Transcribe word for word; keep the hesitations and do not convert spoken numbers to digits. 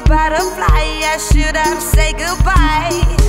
a butterfly. I should have said goodbye.